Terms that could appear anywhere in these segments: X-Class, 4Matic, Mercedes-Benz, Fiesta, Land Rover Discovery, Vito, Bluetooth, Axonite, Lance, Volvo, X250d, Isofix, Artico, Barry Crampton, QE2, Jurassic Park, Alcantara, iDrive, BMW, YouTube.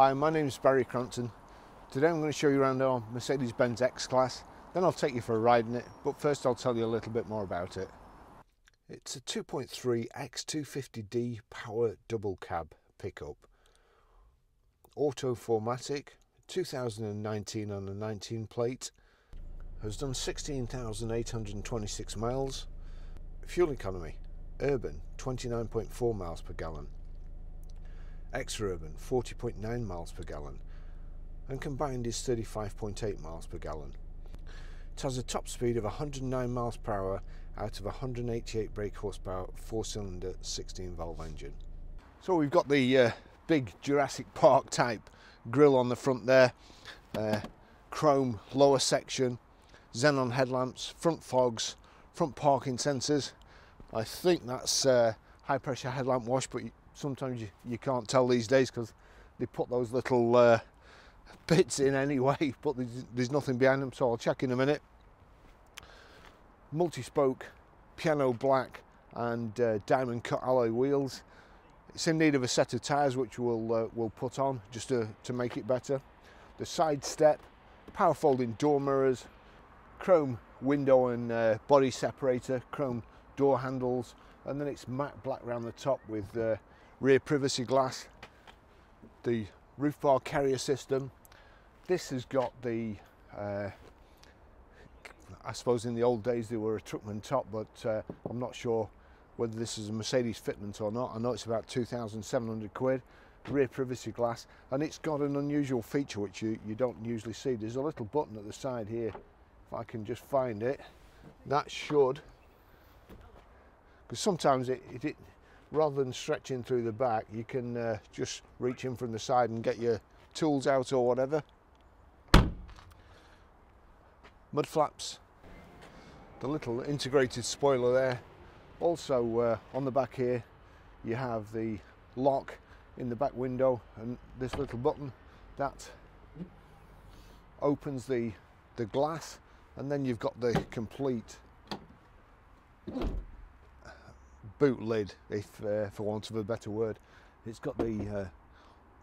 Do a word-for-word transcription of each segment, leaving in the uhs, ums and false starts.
Hi, my name is Barry Crampton. Today I'm going to show you around our Mercedes-Benz X-Class, then I'll take you for a ride in it, but first I'll tell you a little bit more about it. It's a two point three X two fifty D power double cab pickup. Auto four matic, two thousand nineteen on a nineteen plate, has done sixteen thousand eight hundred twenty-six miles. Fuel economy, urban twenty-nine point four miles per gallon, extra-urban forty point nine miles per gallon, and combined is thirty-five point eight miles per gallon. It has a top speed of one hundred nine miles per hour out of one hundred eighty-eight brake horsepower four-cylinder sixteen valve engine. So we've got the uh, big Jurassic Park type grille on the front there, uh, chrome lower section, xenon headlamps, front fogs, front parking sensors. I think that's uh, high pressure headlamp wash, but you, sometimes you, you can't tell these days because they put those little uh, bits in anyway, but there's, there's nothing behind them, so I'll check in a minute. Multi-spoke piano black and uh, diamond cut alloy wheels. It's in need of a set of tyres which we'll, uh, we'll put on just to, to make it better. The side step, power folding door mirrors, chrome window and uh, body separator, chrome door handles, and then it's matte black round the top with uh, rear privacy glass. The roof bar carrier system. This has got the, uh, I suppose in the old days they were a Truckman top, but uh, I'm not sure whether this is a Mercedes fitment or not. I know it's about two thousand seven hundred quid. Rear privacy glass, and it's got an unusual feature which you, you don't usually see. There's a little button at the side here, if I can just find it. That should, because sometimes it, it, it rather than stretching through the back, you can uh, just reach in from the side and get your tools out or whatever. Mud flaps, the little integrated spoiler there. Also uh, on the back here, you have the lock in the back window, and this little button that opens the, the glass, and then you've got the complete boot lid, if uh, for want of a better word. It's got the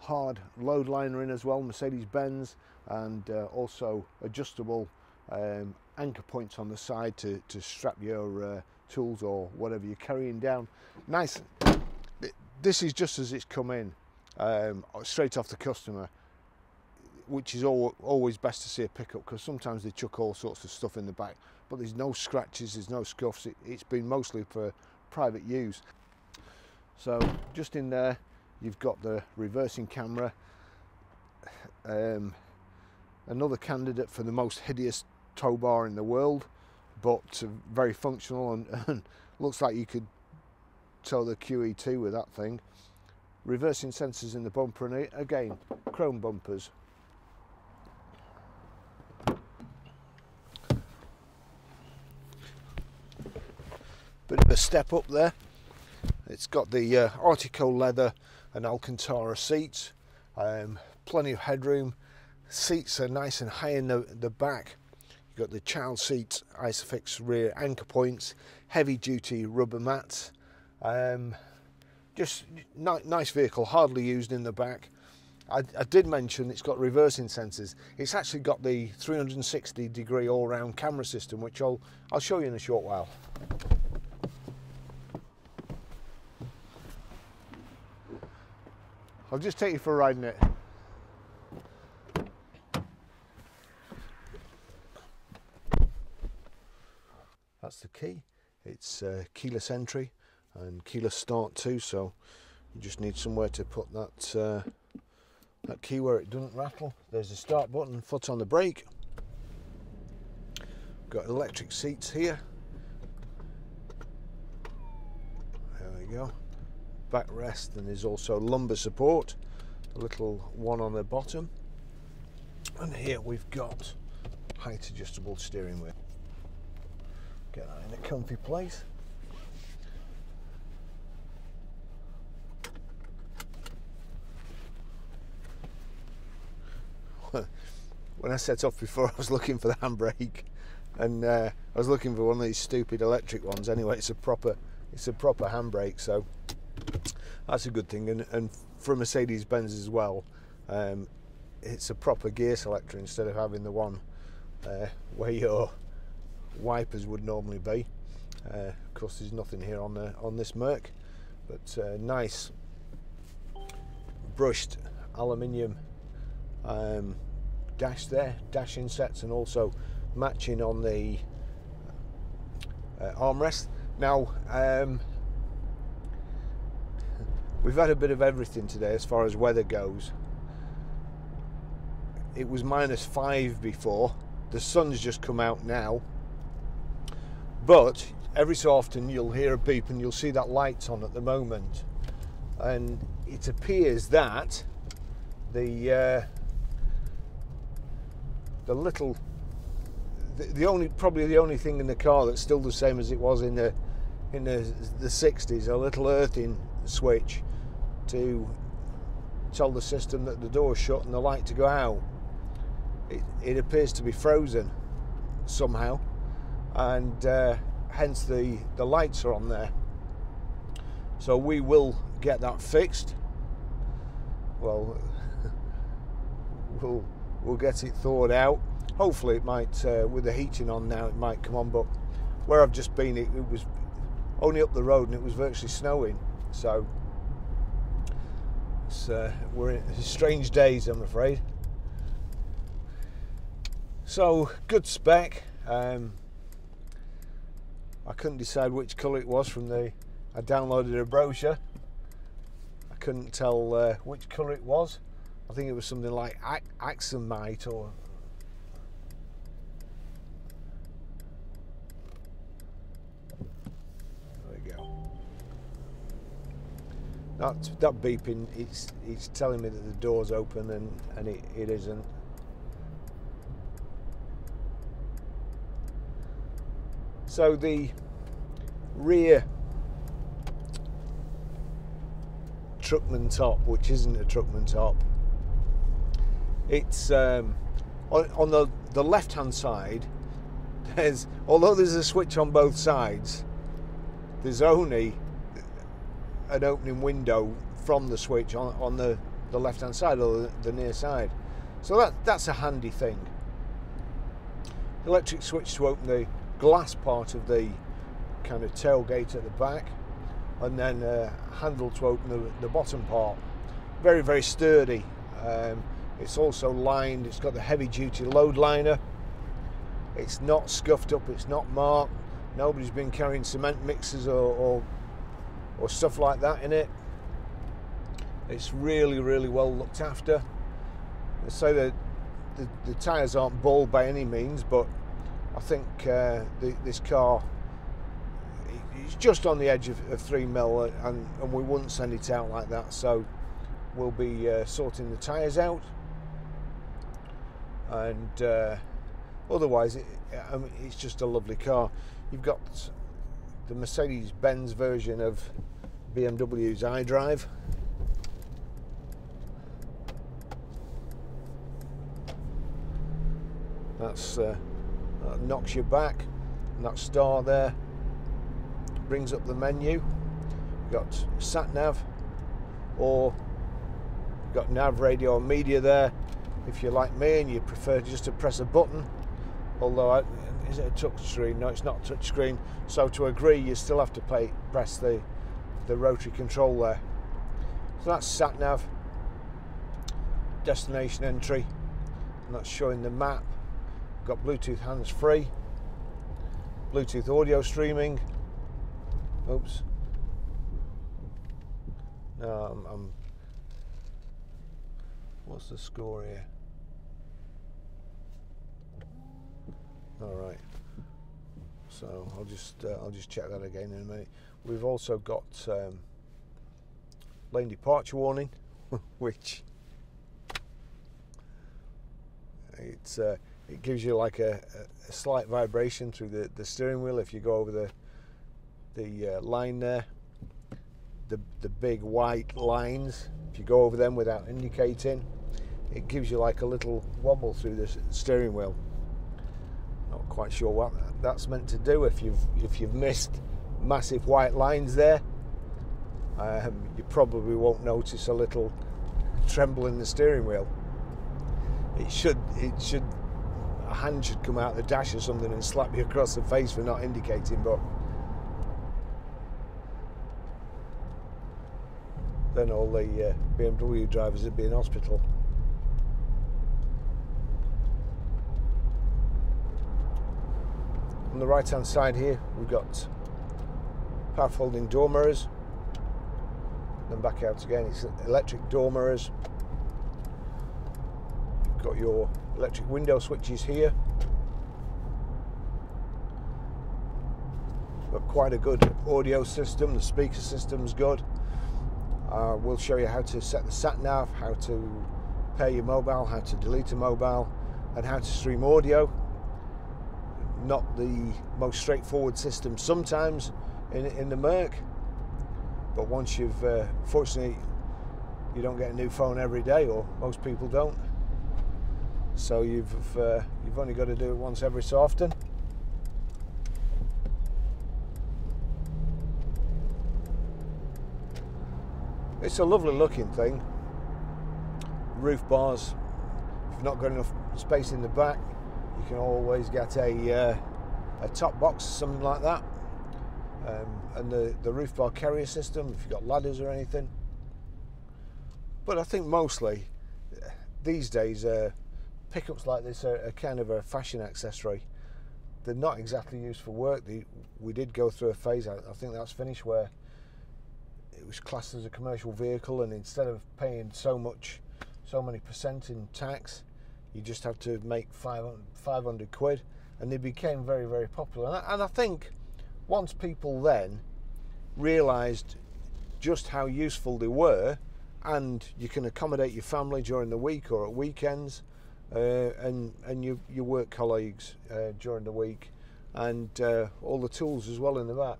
uh, hard load liner in as well, Mercedes-Benz, and uh, also adjustable um, anchor points on the side to, to strap your uh, tools or whatever you're carrying down. Nice. This is just as it's come in, um, straight off the customer, which is all, always best to see a pickup, because sometimes they chuck all sorts of stuff in the back, but there's no scratches, there's no scuffs. It, it's been mostly for private use. So just in there you've got the reversing camera, um, another candidate for the most hideous tow bar in the world, but very functional, and, and looks like you could tow the Q E two with that thing. Reversing sensors in the bumper, and again chrome bumpers. Bit of a step up there. It's got the uh, Artico leather and Alcantara seats, um, plenty of headroom. Seats are nice and high in the, the back. You've got the child seats, Isofix rear anchor points, heavy duty rubber mats. Um, just nice vehicle, hardly used in the back. I, I did mention it's got reversing sensors. It's actually got the three hundred sixty degree all-round camera system, which I'll, I'll show you in a short while. I'll just take you for a ride in it. That's the key. It's uh, keyless entry and keyless start too, so you just need somewhere to put that uh, that key where it doesn't rattle. There's the start button, foot on the brake. Got electric seats here. There we go. Backrest, and there's also lumbar support, a little one on the bottom, and here we've got height adjustable steering wheel. Get that in a comfy place. When I set off before, I was looking for the handbrake, and uh, I was looking for one of these stupid electric ones. Anyway, it's a proper it's a proper handbrake, so that's a good thing, and, and for Mercedes-Benz as well. um, it's a proper gear selector instead of having the one uh, where your wipers would normally be. Uh, of course, there's nothing here on the, on this Merc, but uh, nice brushed aluminium um, dash there, dash insets, and also matching on the uh, armrest. Now, um, we've had a bit of everything today as far as weather goes. It was minus five before. The sun's just come out now. But every so often you'll hear a beep and you'll see that light's on at the moment. And it appears that the uh, the little, the, the only, probably the only thing in the car that's still the same as it was in the in the, the sixties, a little earthing switch to tell the system that the door's shut and the light to go out. It, it appears to be frozen somehow, and uh, hence the the lights are on there. So we will get that fixed. Well, we'll we'll get it thawed out. Hopefully, it might uh, with the heating on now, it might come on. But where I've just been, it, it was only up the road and it was virtually snowing. So it's, uh, we're in strange days, I'm afraid. So good spec. Um, I couldn't decide which colour it was from the. I downloaded a brochure. I couldn't tell uh, which colour it was. I think it was something like Axonite or. That, that beeping, it's, it's telling me that the door's open, and, and it, it isn't. So the rear truckman top, which isn't a truckman top, it's um, on, on the, the left-hand side, there's, although there's a switch on both sides, there's only an opening window from the switch on, on the, the left hand side, or the, the near side. So that, that's a handy thing. Electric switch to open the glass part of the kind of tailgate at the back, and then a handle to open the, the bottom part. Very, very sturdy. Um, it's also lined, it's got the heavy duty load liner. It's not scuffed up, it's not marked. Nobody's been carrying cement mixers or, or or stuff like that in it. It's really, really well looked after. They say that the, the tyres aren't bald by any means, but I think uh, the, this car, it's just on the edge of, of three mil, and, and we wouldn't send it out like that. So we'll be uh, sorting the tyres out, and uh, otherwise, it, I mean, it's just a lovely car. You've got the Mercedes-Benz version of B M W's iDrive. That's uh, that knocks you back, and that star there brings up the menu. You've got sat nav, or you've got nav, radio, and media there. If you're like me and you prefer just to press a button, although I. Is it a touch screen? No, it's not a touch screen. So to agree, you still have to play, press the, the rotary control there. So that's sat nav, destination entry, and that's showing the map. We've got Bluetooth hands-free, Bluetooth audio streaming. Oops. No, I'm, I'm. What's the score here? All right, so I'll just uh, I'll just check that again in a minute. We've also got um, lane departure warning, which it's uh, it gives you like a, a slight vibration through the, the steering wheel if you go over the the uh, line there, the the big white lines. If you go over them without indicating, it gives you like a little wobble through the steering wheel. Not quite sure what that's meant to do if you've if you've missed massive white lines there. Um, you probably won't notice a little tremble in the steering wheel. It should, it should, a hand should come out the dash or something and slap you across the face for not indicating, but then all the uh, B M W drivers would be in hospital. On the right hand side here we've got power folding door mirrors, then back out again it's electric door mirrors. You've got your electric window switches here. Got quite a good audio system, the speaker system's good. Uh, we'll show you how to set the sat nav, how to pair your mobile, how to delete a mobile, and how to stream audio. Not the most straightforward system sometimes in, in the Merc, but once you've uh, fortunately you don't get a new phone every day, or most people don't, so you've uh, you've only got to do it once every so often. It's a lovely looking thing. Roof bars, if you've not got enough space in the back, you can always get a, uh, a top box or something like that. Um, and the, the roof bar carrier system, if you've got ladders or anything. But I think mostly these days uh, pickups like this are, are kind of a fashion accessory. They're not exactly used for work. They, we did go through a phase, I, I think that's finished, where it was classed as a commercial vehicle, and instead of paying so much, so many percent in tax, you just have to make five hundred quid, and they became very, very popular. And I, and I think once people then realised just how useful they were, and you can accommodate your family during the week or at weekends, uh, and and your your work colleagues uh, during the week, and uh, all the tools as well in the back.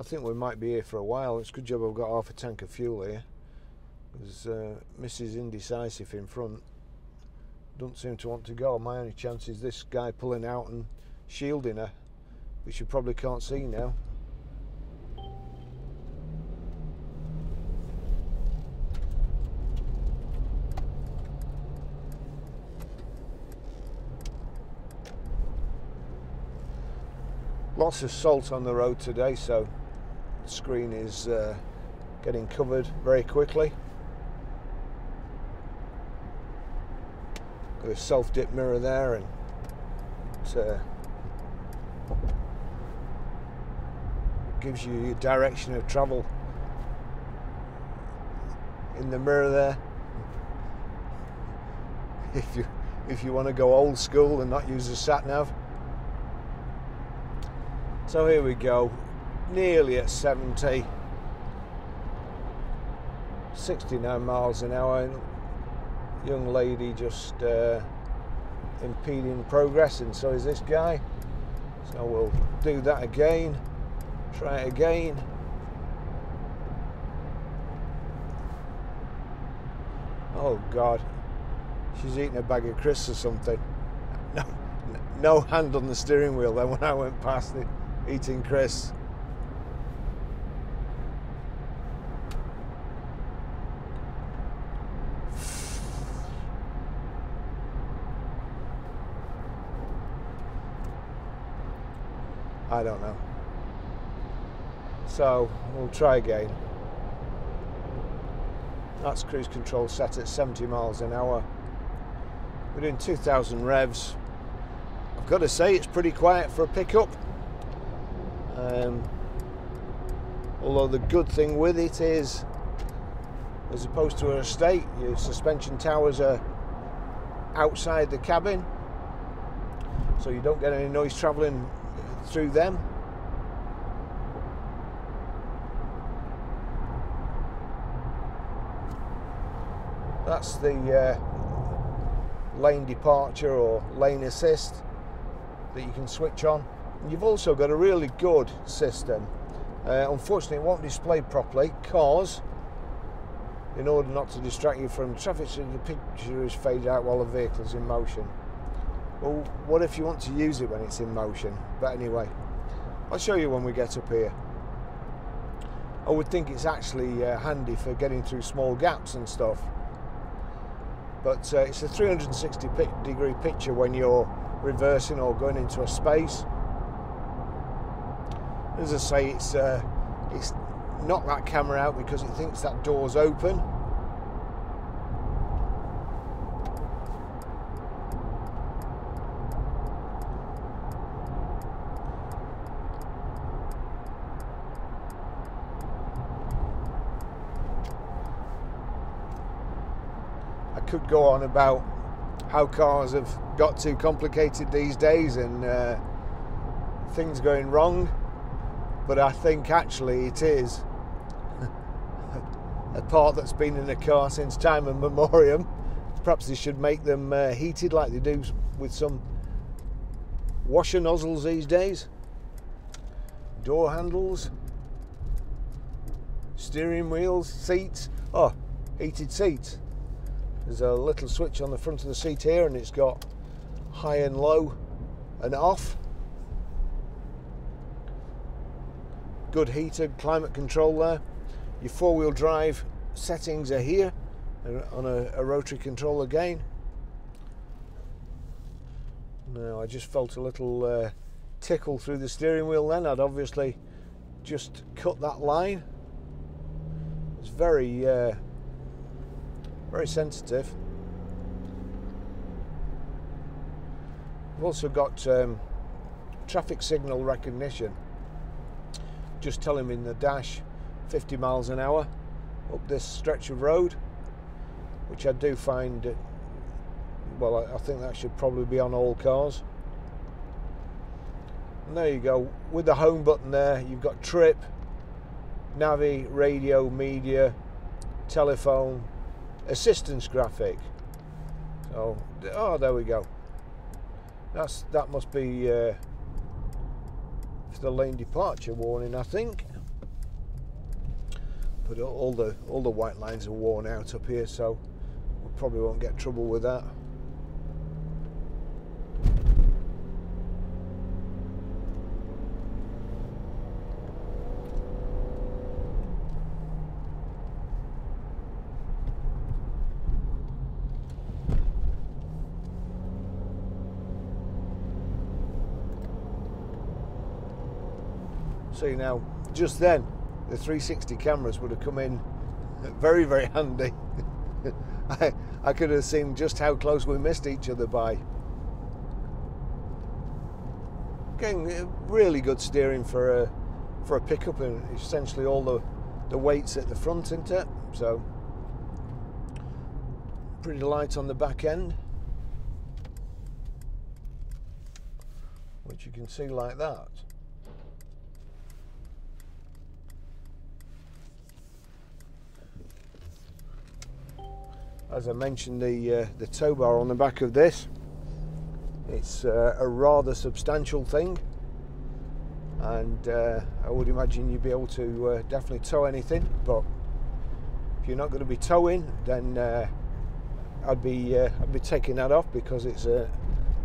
I think we might be here for a while. It's a good job I've got half a tank of fuel here, because uh, Missus Indecisive in front don't seem to want to go. My only chance is this guy pulling out and shielding her, which you probably can't see now. Lots of salt on the road today, so the screen is uh, getting covered very quickly. Got a self-dip mirror there, and it uh, gives you your direction of travel in the mirror there. If you if you want to go old school and not use the sat nav. So here we go, nearly at seventy, sixty-nine miles an hour. Young lady just uh, impeding progress, and so is this guy. So we'll do that again, try it again. Oh God, she's eating a bag of crisps or something. No, no hand on the steering wheel then when I went past it, eating crisps. I don't know. So we'll try again. That's cruise control set at seventy miles an hour. We're doing two thousand revs. I've got to say it's pretty quiet for a pickup. Um, although the good thing with it is, as opposed to an estate, your suspension towers are outside the cabin, so you don't get any noise travelling through them. That's the uh, lane departure or lane assist that you can switch on. And you've also got a really good system. Uh, unfortunately it won't display properly, because in order not to distract you from traffic, so the picture is faded out while the vehicle's in motion. Well, what if you want to use it when it's in motion? But anyway, I'll show you when we get up here. I would think it's actually uh, handy for getting through small gaps and stuff. but uh, it's a three hundred sixty degree picture when you're reversing or going into a space. As I say, it's uh, it's knocked that camera out because it thinks that door's open. Could go on about how cars have got too complicated these days and uh, things going wrong, but I think actually it is a part that's been in a car since time immemorial. Perhaps they should make them uh, heated like they do with some washer nozzles these days. Door handles, steering wheels, seats, oh, heated seats. There's a little switch on the front of the seat here and it's got high and low and off. Good heated climate control there. Your four-wheel drive settings are here on a, a rotary control again. Now I just felt a little uh, tickle through the steering wheel then. I'd obviously just cut that line. It's very... Uh, very sensitive. We've also got um, traffic signal recognition. Just tell him in the dash fifty miles an hour up this stretch of road, which I do find, well, I think that should probably be on all cars. And there you go, with the home button there you've got trip, Navi, radio, media, telephone, assistance graphic. So, oh, there we go. That's that must be uh, for the lane departure warning, I think. But all the all the white lines are worn out up here, so we probably won't get trouble with that. See now, just then, the three sixty cameras would have come in very, very handy. I, I could have seen just how close we missed each other by. Getting really good steering for a for a pickup, and essentially all the the weight's at the front, isn't it? So pretty light on the back end, which you can see like that. As I mentioned, the uh, the tow bar on the back of this, it's uh, a rather substantial thing, and uh, I would imagine you'd be able to uh, definitely tow anything. But if you're not going to be towing, then uh, I'd be uh, I'd be taking that off, because it's a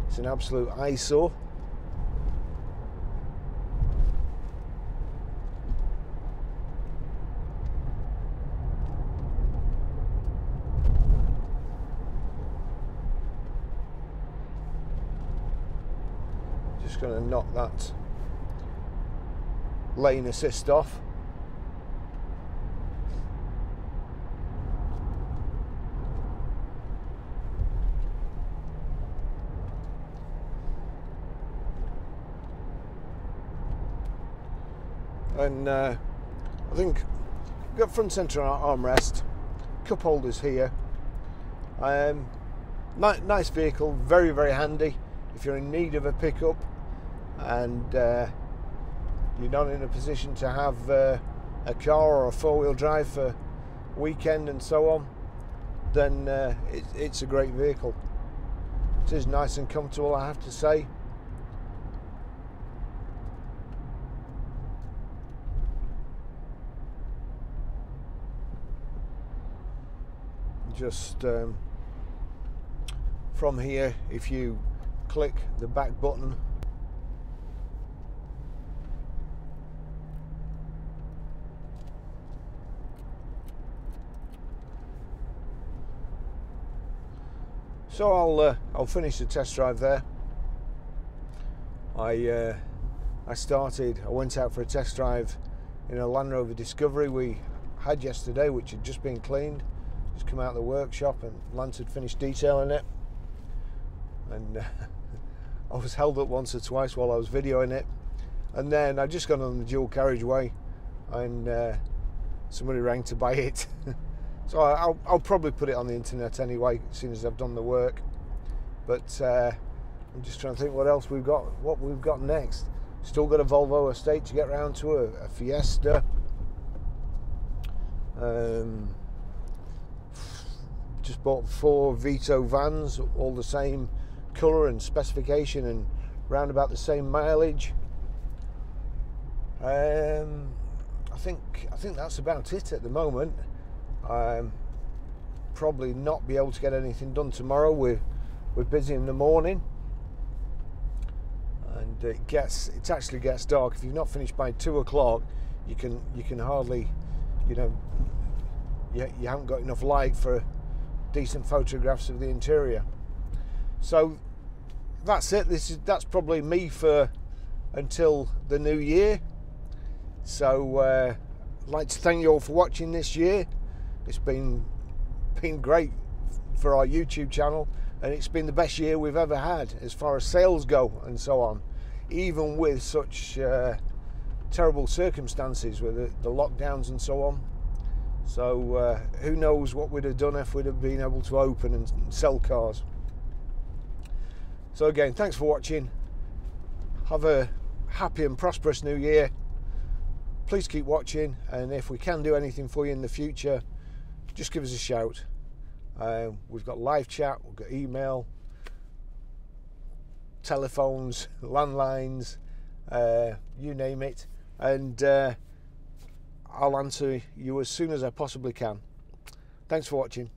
it's an absolute eyesore. Going to knock that lane assist off. And uh, I think we've got front centre armrest, cup holders here. Um, nice vehicle, very, very handy if you're in need of a pickup and uh, you're not in a position to have uh, a car or a four-wheel drive for weekend and so on, then uh, it, it's a great vehicle. It is nice and comfortable, I have to say. Just um, from here, if you click the back button, So I'll uh, I'll finish the test drive there. I uh, I started. I went out for a test drive in a Land Rover Discovery we had yesterday, which had just been cleaned, just come out of the workshop, and Lance had finished detailing it. And uh, I was held up once or twice while I was videoing it. And then I just got on the dual carriageway, and uh, somebody rang to buy it. So I'll, I'll probably put it on the internet anyway, as soon as I've done the work. But uh, I'm just trying to think what else we've got, what we've got next. Still got a Volvo estate to get round to, a, a Fiesta. Um, just bought four Vito vans, all the same colour and specification and round about the same mileage. Um, I think I think that's about it at the moment. Um, probably not be able to get anything done tomorrow. We're we're busy in the morning, and it gets it actually gets dark. If you've not finished by two o'clock, you can you can hardly, you know, you you haven't got enough light for decent photographs of the interior. So that's it. This is that's probably me for until the new year. So uh, I'd like to thank you all for watching this year. It's been been great for our YouTube channel, and it's been the best year we've ever had as far as sales go and so on, even with such uh, terrible circumstances with the, the lockdowns and so on. So uh, who knows what we'd have done if we'd have been able to open and sell cars. So again, thanks for watching. Have a happy and prosperous new year. Please keep watching, and if we can do anything for you in the future, just give us a shout. Uh, we've got live chat, we've got email, telephones, landlines, uh, you name it, and uh, I'll answer you as soon as I possibly can. Thanks for watching.